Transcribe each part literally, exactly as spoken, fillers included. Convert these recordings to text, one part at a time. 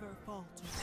never falters.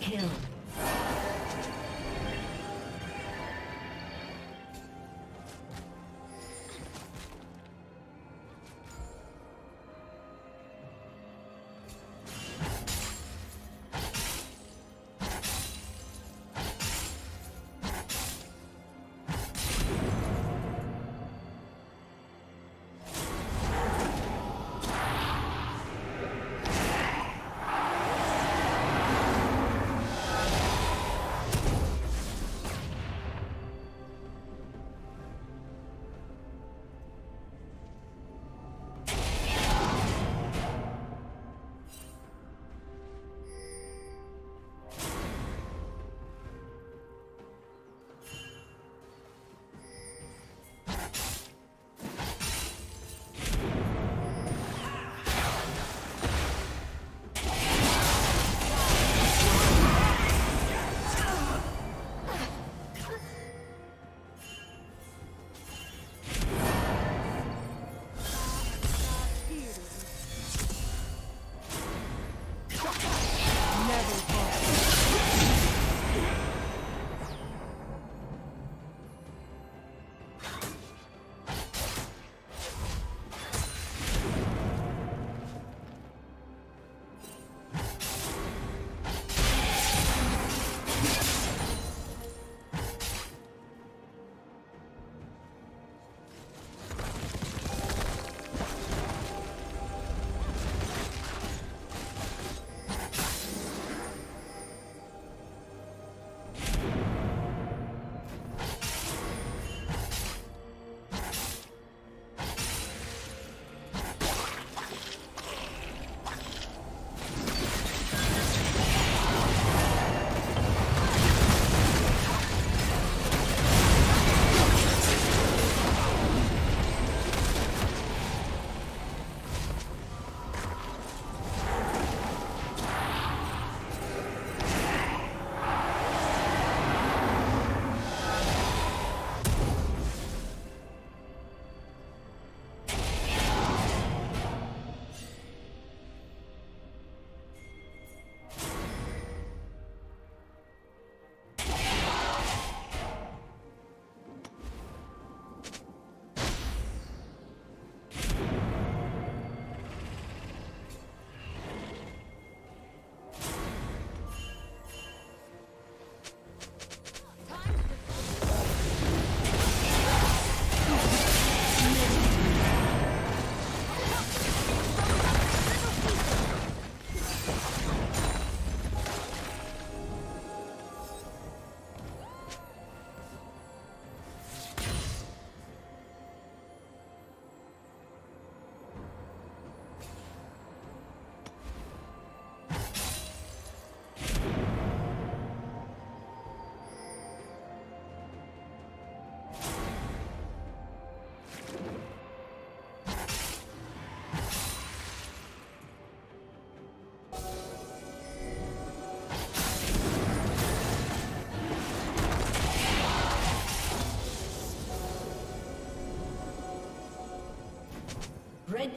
Kill. Red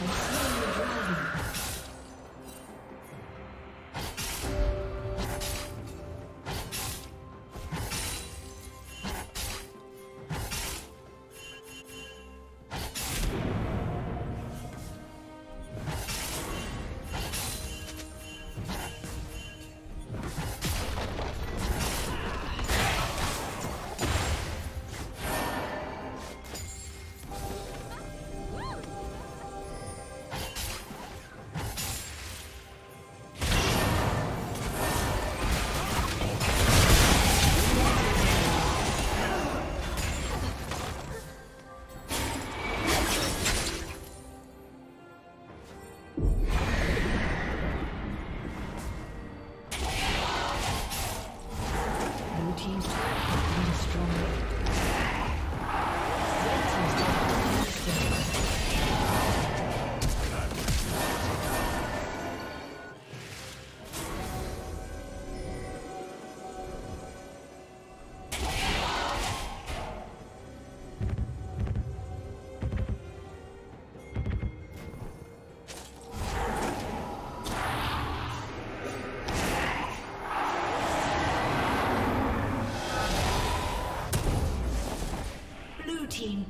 has slain the dragon.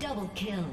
Double kill.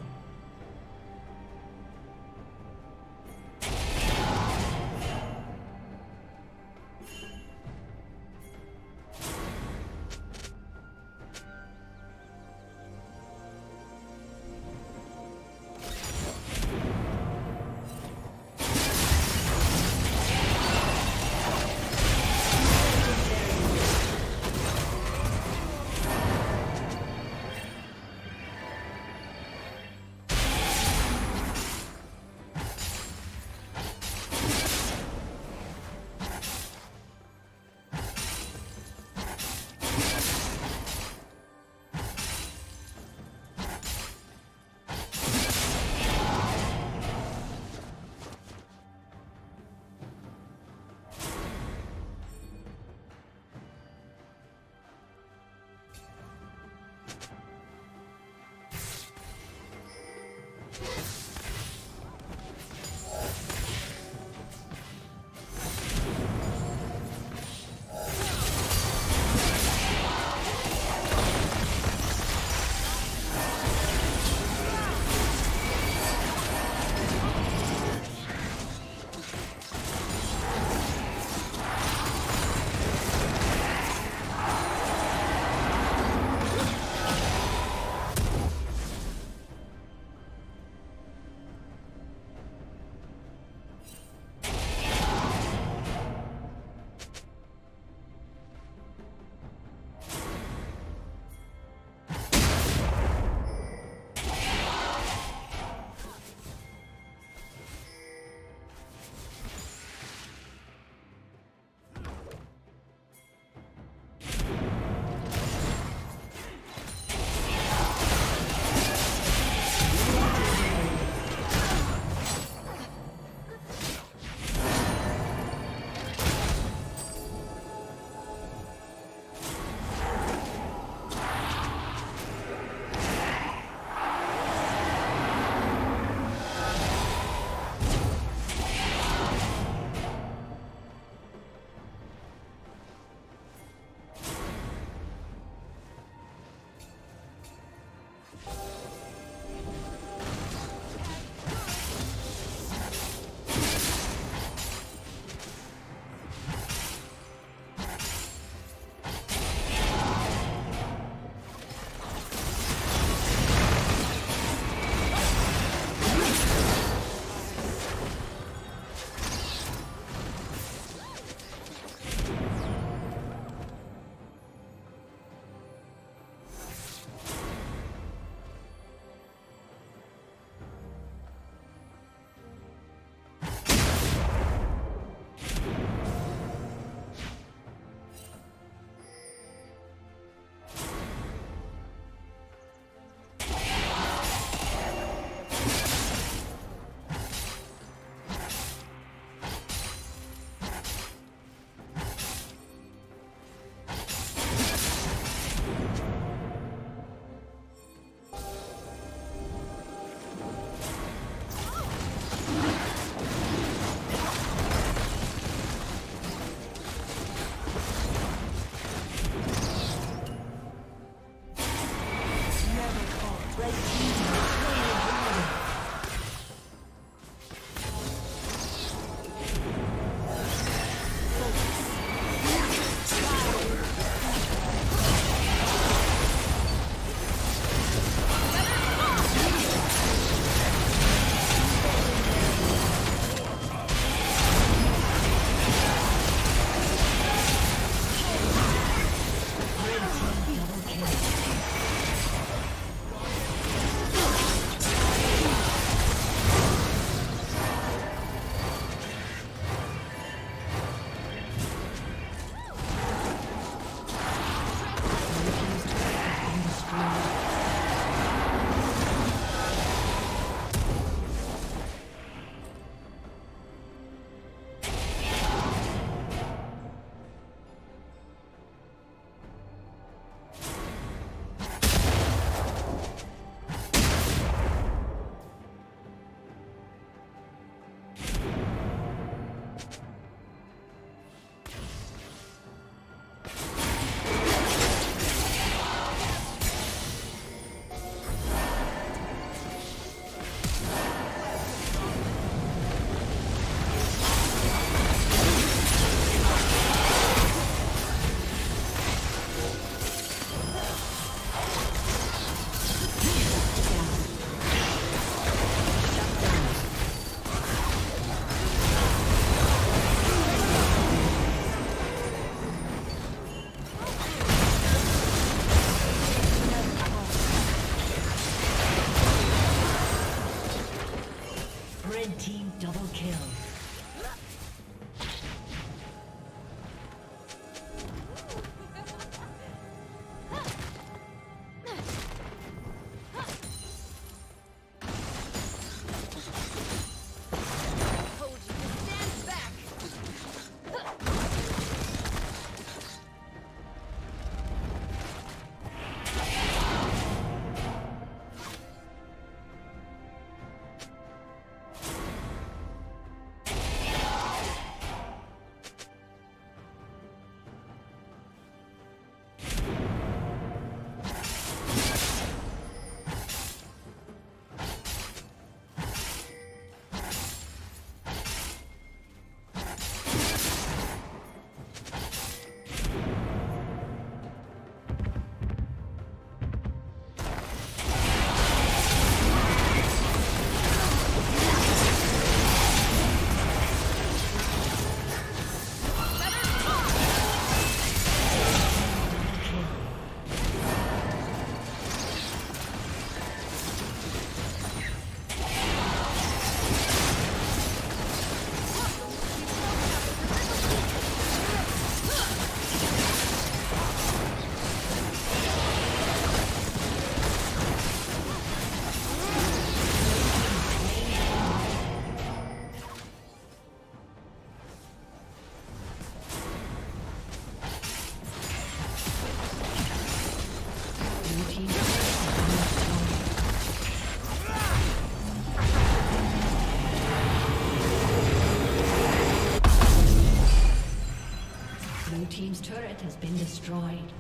turret has been destroyed.